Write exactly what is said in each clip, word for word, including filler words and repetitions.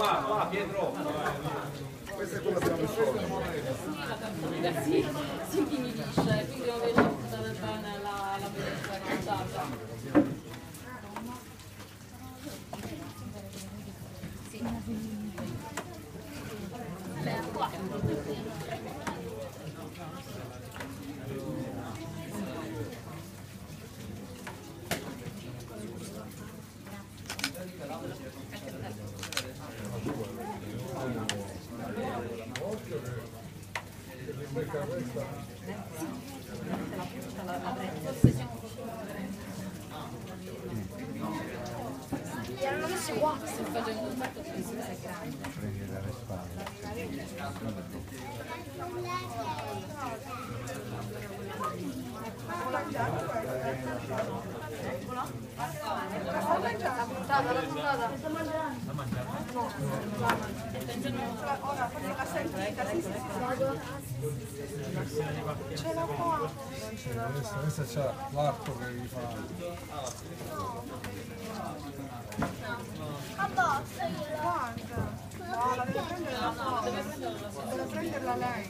qua, qua Pietro. Questa è quella della missione. Sì, sì, chi mi dice, quindi ho venuto bene la la bellezza cantata. Sì. Allora, qua. Erano messi qua, sto facendo un fatto che si è grande. Prendi dalle spalle. Questa c'è l'arco che gli fa. Abbassa, guarda. No, la deve prendere la no, deve prenderla, deve prenderla lei.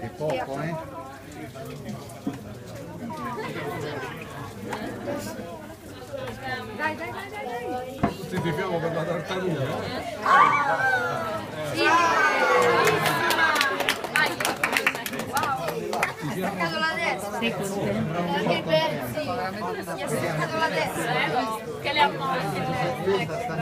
È poco, eh? Dai, dai, dai, dai, dai. Tutti tifiamo per la tartaruga. Ah, eh. Sì, bravissima. Ti ha staccato la destra. Sì, così. Che bello, sì. Ti ha staccato la destra, eh? Che le ha morte.